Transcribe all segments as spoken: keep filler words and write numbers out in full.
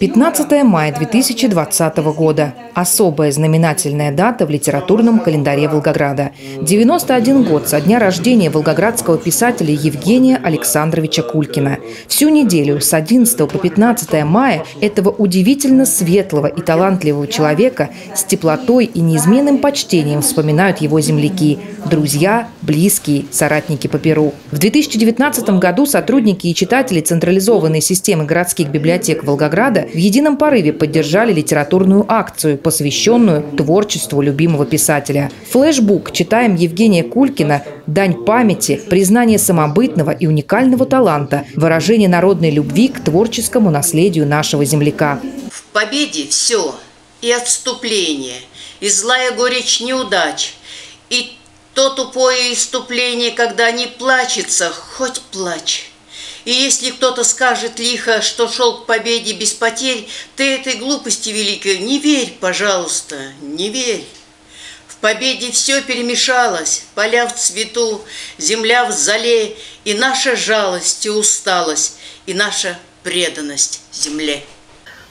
пятнадцатое мая две тысячи двадцатого года. Особая знаменательная дата в литературном календаре Волгограда. девяносто один год со дня рождения волгоградского писателя Евгения Александровича Кулькина. Всю неделю с одиннадцатого по пятнадцатое мая этого удивительно светлого и талантливого человека с теплотой и неизменным почтением вспоминают его земляки, друзья, близкие, соратники по перу. В две тысячи девятнадцатом году сотрудники и читатели Централизованной системы городских библиотек Волгограда в едином порыве поддержали литературную акцию, посвященную творчеству любимого писателя. Флэшбук «Читаем Евгения Кулькина. Дань памяти, признание самобытного и уникального таланта, выражение народной любви к творческому наследию нашего земляка». В победе все, и отступление, и злая горечь неудач, и то тупое иступление, когда не плачется, хоть плачь. И если кто-то скажет лихо, что шел к победе без потерь, ты этой глупости великой не верь, пожалуйста, не верь. В победе все перемешалось, поля в цвету, земля в золе, и наша жалость и усталость, и наша преданность земле.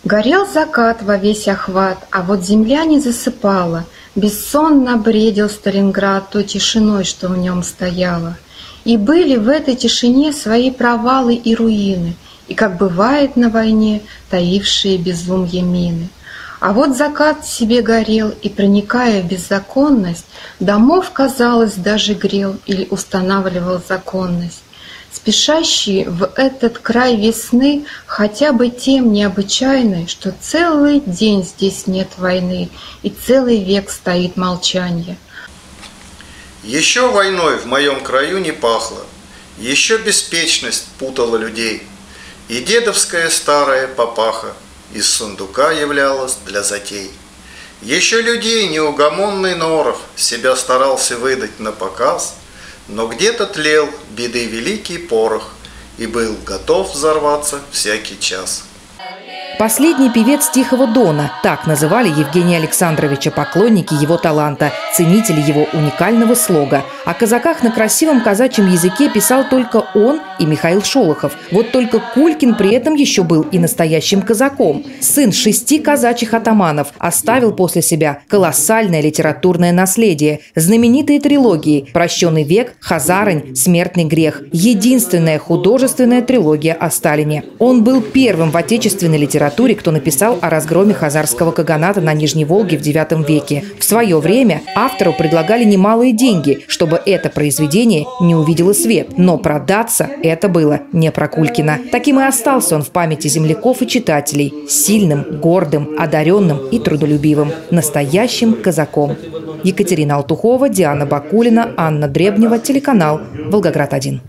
Горел закат во весь охват, а вот земля не засыпала, бессонно бредил Сталинград той тишиной, что в нем стояла. И были в этой тишине свои провалы и руины, и, как бывает на войне, таившие безумье мины. А вот закат в себе горел, и, проникая в беззаконность, домов, казалось, даже грел или устанавливал законность. Спешащие в этот край весны хотя бы тем необычайной, что целый день здесь нет войны, и целый век стоит молчание. Еще войной в моем краю не пахло, еще беспечность путала людей, и дедовская старая папаха из сундука являлась для затей. Еще людей неугомонный Норов себя старался выдать на показ, но где-то тлел беды великий порох и был готов взорваться всякий час. Последний певец «Тихого Дона» – так называли Евгения Александровича поклонники его таланта, ценители его уникального слога. О казаках на красивом казачьем языке писал только он и Михаил Шолохов. Вот только Кулькин при этом еще был и настоящим казаком. Сын шести казачьих атаманов оставил после себя колоссальное литературное наследие. Знаменитые трилогии «Прощеный век», «Хазарань», «Смертный грех». Единственная художественная трилогия о Сталине. Он был первым в отечественной литературе, кто написал о разгроме Хазарского каганата на Нижней Волге в девятом веке. В свое время автору предлагали немалые деньги, чтобы это произведение не увидело свет. Но продаться это было не про Кулькина. Таким и остался он в памяти земляков и читателей. Сильным, гордым, одаренным и трудолюбивым. Настоящим казаком. Екатерина Алтухова, Диана Бакулина, Анна Дребнева, телеканал «Волгоград один».